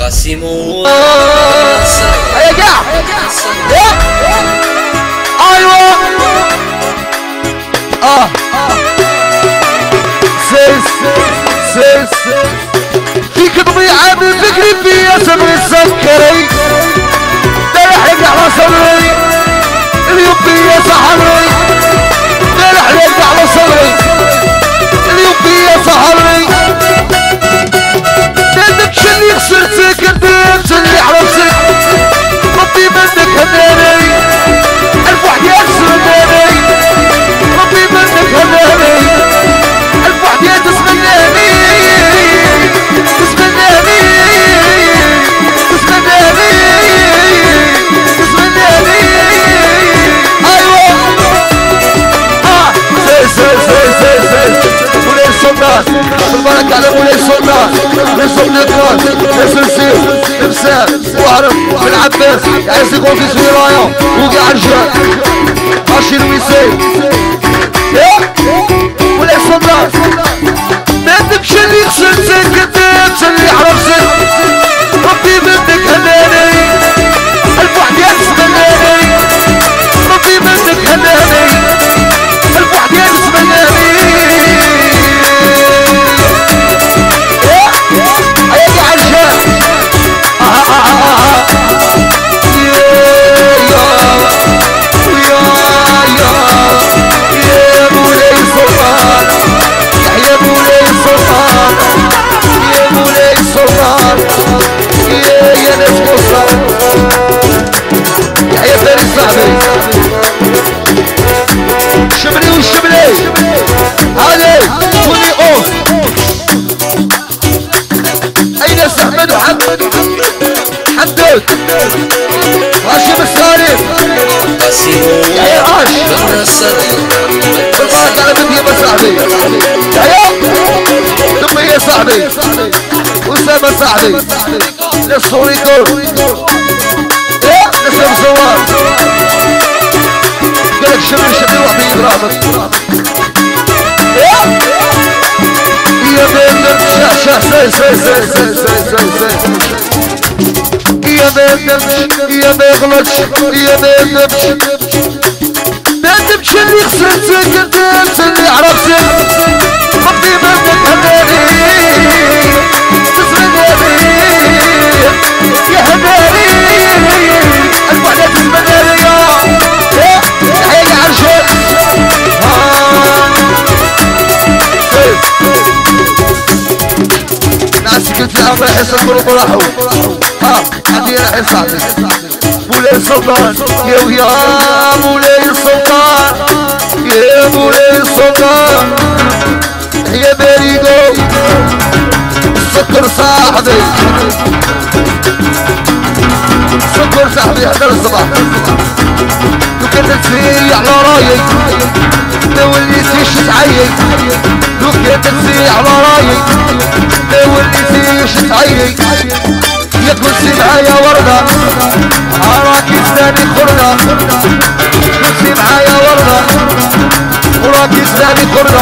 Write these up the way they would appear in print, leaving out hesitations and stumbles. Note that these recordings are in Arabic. انقسموا يا جماعة. ايوه فيك ضيعة من فكري في ياسر السكري تلحق على صدري اليوم في ياسر حري تلحق على صدري اليوم في ياسر حري لانك شني خسرتك ندمت شني حرمتك ربي منك هداني الف واحد ياسر هداني ربي منك هداني الف واحد ياسر بارك على مولاي السلطان نصب نكران نسلسل نمساح واعرف بن عباس عايز يكون في سويرايا وقع رجال عشير ويسير مولاي السلطان ما ندمش اللي خسرتك ندمت اللي حرمتك ربي منك هناني الف واحد ياسر هناني ربي منك هناني الف واحد ياسر هناني صاحبي للصوري كور ايه لسه مصور قالك شمل شمل وحدي براسك ايه يا بنت شاشه يا بنت يا ما يغلطش يا بنت بنت اللي خسرتك بنت اللي عرفتك ربي بنتك هداني يا هداني الوحدة تتبدل يا حيالي عالجوك نعسي كنت لعب رحيس المروب راحو عندي راحي صعبي مولاي السلطان يا مولاي السلطان يا مولاي السلطان يا بريقو سكر صاحبي سكر صاحبي حتى الصباح لو كانت فيا على رايي ما وليتيش تعيي لو كانت فيا على رايي ما وليتيش تعيي يا كلسي معايا وردة راكي زاني خردة كلسي معايا وردة وراكي زاني خردة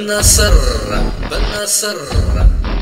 بالنصر